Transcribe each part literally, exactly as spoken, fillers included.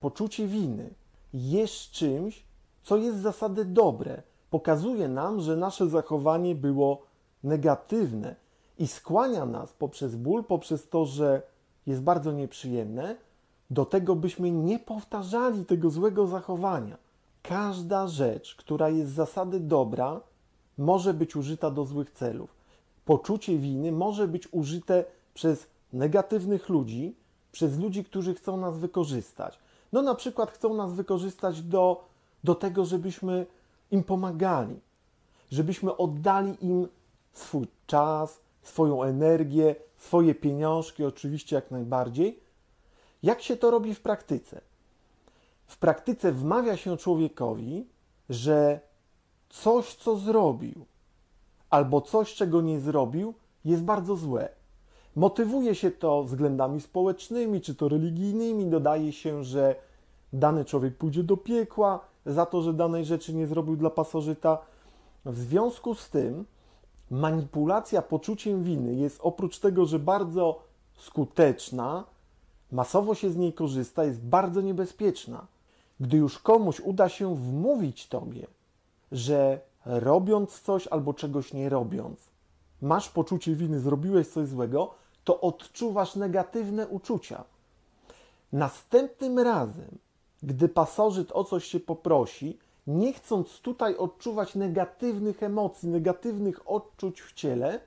Poczucie winy jest czymś, co jest z zasady dobre. Pokazuje nam, że nasze zachowanie było negatywne i skłania nas poprzez ból, poprzez to, że jest bardzo nieprzyjemne, do tego, byśmy nie powtarzali tego złego zachowania. Każda rzecz, która jest z zasady dobra, może być użyta do złych celów. Poczucie winy może być użyte przez negatywnych ludzi, przez ludzi, którzy chcą nas wykorzystać. No na przykład chcą nas wykorzystać do, do tego, żebyśmy im pomagali, żebyśmy oddali im swój czas, swoją energię, swoje pieniążki, oczywiście jak najbardziej. Jak się to robi w praktyce? W praktyce wmawia się człowiekowi, że coś, co zrobił, albo coś, czego nie zrobił, jest bardzo złe. Motywuje się to względami społecznymi, czy to religijnymi. Dodaje się, że dany człowiek pójdzie do piekła za to, że danej rzeczy nie zrobił dla pasożyta. W związku z tym manipulacja poczuciem winy jest oprócz tego, że bardzo skuteczna, masowo się z niej korzysta, jest bardzo niebezpieczna. Gdy już komuś uda się wmówić tobie, że robiąc coś albo czegoś nie robiąc, masz poczucie winy, zrobiłeś coś złego, to odczuwasz negatywne uczucia. Następnym razem, gdy pasożyt o coś się poprosi, nie chcąc tutaj odczuwać negatywnych emocji, negatywnych odczuć w ciele,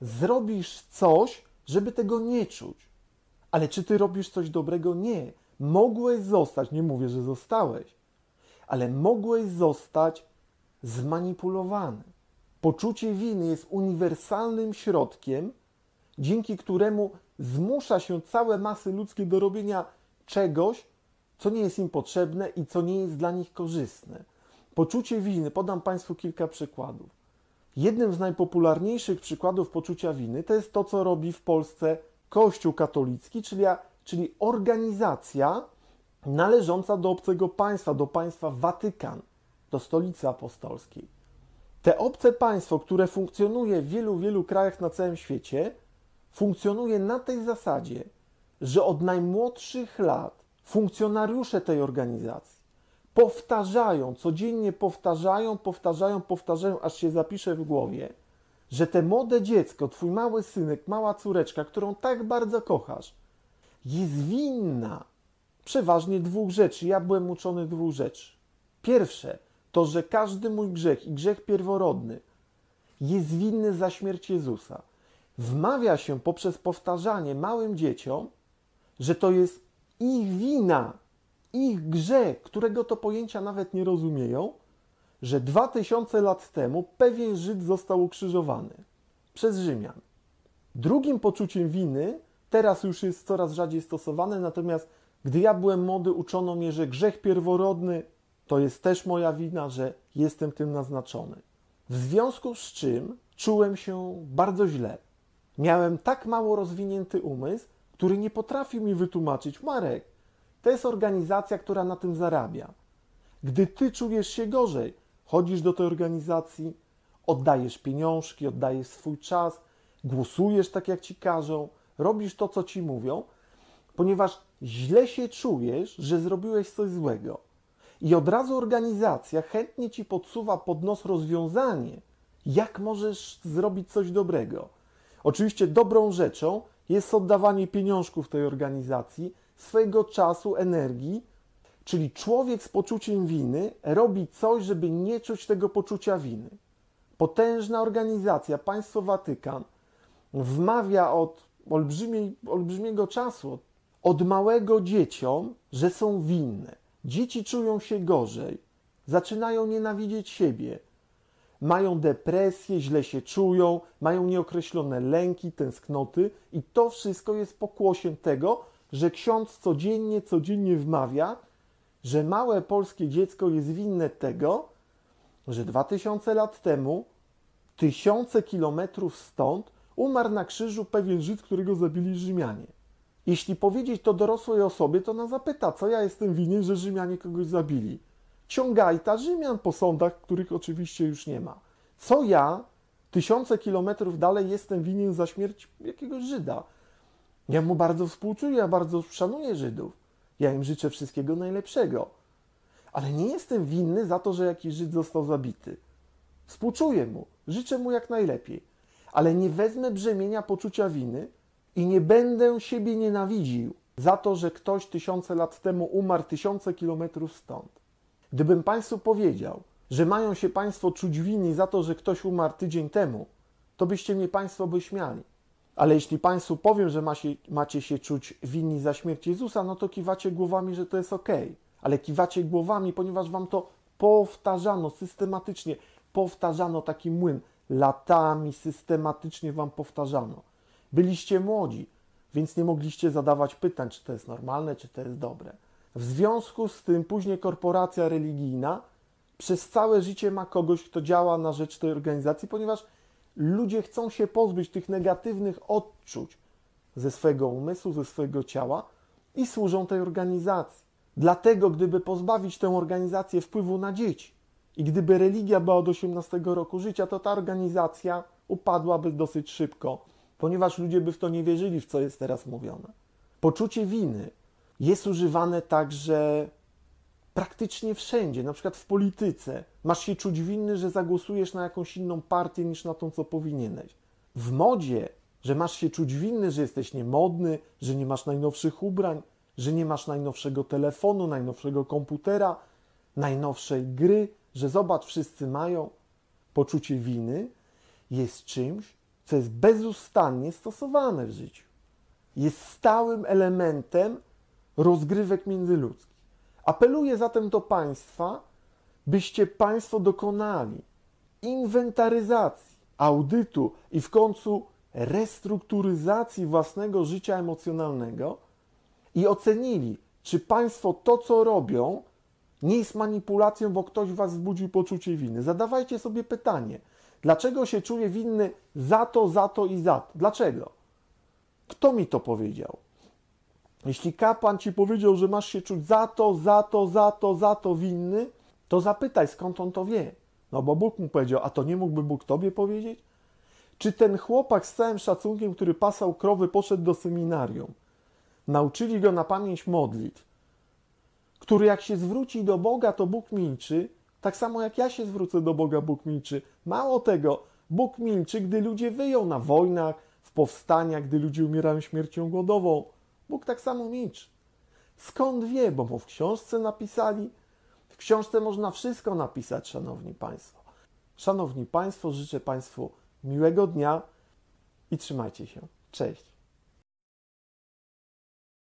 zrobisz coś, żeby tego nie czuć. Ale czy ty robisz coś dobrego? Nie. Mogłeś zostać, nie mówię, że zostałeś, ale mogłeś zostać zmanipulowany. Poczucie winy jest uniwersalnym środkiem, dzięki któremu zmusza się całe masy ludzkie do robienia czegoś, co nie jest im potrzebne i co nie jest dla nich korzystne. Poczucie winy, podam Państwu kilka przykładów. Jednym z najpopularniejszych przykładów poczucia winy to jest to, co robi w Polsce Kościół katolicki, czyli, czyli organizacja należąca do obcego państwa, do państwa Watykan, do Stolicy Apostolskiej. Te obce państwo, które funkcjonuje w wielu, wielu krajach na całym świecie, funkcjonuje na tej zasadzie, że od najmłodszych lat funkcjonariusze tej organizacji powtarzają, codziennie powtarzają, powtarzają, powtarzają, aż się zapisze w głowie, że te młode dziecko, twój mały synek, mała córeczka, którą tak bardzo kochasz, jest winna przeważnie dwóch rzeczy. Ja byłem uczony dwóch rzeczy. Pierwsze to, że każdy mój grzech i grzech pierworodny jest winny za śmierć Jezusa. Wmawia się poprzez powtarzanie małym dzieciom, że to jest ich wina, ich grzech, którego to pojęcia nawet nie rozumieją, że dwa tysiące lat temu pewien Żyd został ukrzyżowany przez Rzymian. Drugim poczuciem winy, teraz już jest coraz rzadziej stosowane, natomiast gdy ja byłem młody, uczono mnie, że grzech pierworodny to jest też moja wina, że jestem tym naznaczony. W związku z czym czułem się bardzo źle. Miałem tak mało rozwinięty umysł, który nie potrafił mi wytłumaczyć: Marek, to jest organizacja, która na tym zarabia. Gdy ty czujesz się gorzej, chodzisz do tej organizacji, oddajesz pieniążki, oddajesz swój czas, głosujesz tak, jak ci każą, robisz to, co ci mówią, ponieważ źle się czujesz, że zrobiłeś coś złego. I od razu organizacja chętnie ci podsuwa pod nos rozwiązanie, jak możesz zrobić coś dobrego. Oczywiście dobrą rzeczą jest oddawanie pieniążków tej organizacji, swojego czasu, energii, czyli człowiek z poczuciem winy robi coś, żeby nie czuć tego poczucia winy. Potężna organizacja, państwo Watykan, wmawia od olbrzymiej, olbrzymiego czasu, od, od małego dzieciom, że są winne. Dzieci czują się gorzej, zaczynają nienawidzieć siebie, mają depresję, źle się czują, mają nieokreślone lęki, tęsknoty i to wszystko jest pokłosiem tego, że ksiądz codziennie, codziennie wmawia, że małe polskie dziecko jest winne tego, że dwa tysiące lat temu, tysiące kilometrów stąd, umarł na krzyżu pewien Żyd, którego zabili Rzymianie. Jeśli powiedzieć to dorosłej osobie, to ona zapyta, co ja jestem winien, że Rzymianie kogoś zabili. Ciągajta Rzymian po sądach, których oczywiście już nie ma. Co ja, tysiące kilometrów dalej, jestem winien za śmierć jakiegoś Żyda? Ja mu bardzo współczuję, ja bardzo szanuję Żydów. Ja im życzę wszystkiego najlepszego. Ale nie jestem winny za to, że jakiś Żyd został zabity. Współczuję mu, życzę mu jak najlepiej. Ale nie wezmę brzemienia poczucia winy i nie będę siebie nienawidził za to, że ktoś tysiące lat temu umarł tysiące kilometrów stąd. Gdybym Państwu powiedział, że mają się Państwo czuć winni za to, że ktoś umarł tydzień temu, to byście mnie Państwo by śmiali. Ale jeśli Państwu powiem, że ma się, macie się czuć winni za śmierć Jezusa, no to kiwacie głowami, że to jest ok. Ale kiwacie głowami, ponieważ Wam to powtarzano systematycznie, powtarzano taki młyn, latami systematycznie Wam powtarzano. Byliście młodzi, więc nie mogliście zadawać pytań, czy to jest normalne, czy to jest dobre. W związku z tym później korporacja religijna przez całe życie ma kogoś, kto działa na rzecz tej organizacji, ponieważ ludzie chcą się pozbyć tych negatywnych odczuć ze swojego umysłu, ze swojego ciała i służą tej organizacji. Dlatego, gdyby pozbawić tę organizację wpływu na dzieci i gdyby religia była od osiemnastego roku życia, to ta organizacja upadłaby dosyć szybko, ponieważ ludzie by w to nie wierzyli, w co jest teraz mówione. Poczucie winy jest używane także praktycznie wszędzie, na przykład w polityce. Masz się czuć winny, że zagłosujesz na jakąś inną partię niż na tą, co powinieneś. W modzie, że masz się czuć winny, że jesteś niemodny, że nie masz najnowszych ubrań, że nie masz najnowszego telefonu, najnowszego komputera, najnowszej gry, że zobacz, wszyscy mają. Poczucie winy jest czymś, co jest bezustannie stosowane w życiu. Jest stałym elementem rozgrywek międzyludzkich. Apeluję zatem do Państwa, byście Państwo dokonali inwentaryzacji, audytu i w końcu restrukturyzacji własnego życia emocjonalnego i ocenili, czy Państwo to, co robią, nie jest manipulacją, bo ktoś Was wzbudził poczucie winy. Zadawajcie sobie pytanie, dlaczego się czuję winny za to, za to i za to? Dlaczego? Kto mi to powiedział? Jeśli kapłan ci powiedział, że masz się czuć za to, za to, za to, za to winny, to zapytaj, skąd on to wie. No bo Bóg mu powiedział, a to nie mógłby Bóg tobie powiedzieć? Czy ten chłopak z całym szacunkiem, który pasał krowy, poszedł do seminarium? Nauczyli go na pamięć modlitw, który jak się zwróci do Boga, to Bóg milczy, tak samo jak ja się zwrócę do Boga, Bóg milczy. Mało tego, Bóg milczy, gdy ludzie wyją na wojnach, w powstaniach, gdy ludzie umierają śmiercią głodową. Bóg tak samo milczy. Skąd wie? Bo mu w książce napisali. W książce można wszystko napisać, szanowni państwo. Szanowni państwo, życzę państwu miłego dnia i trzymajcie się. Cześć.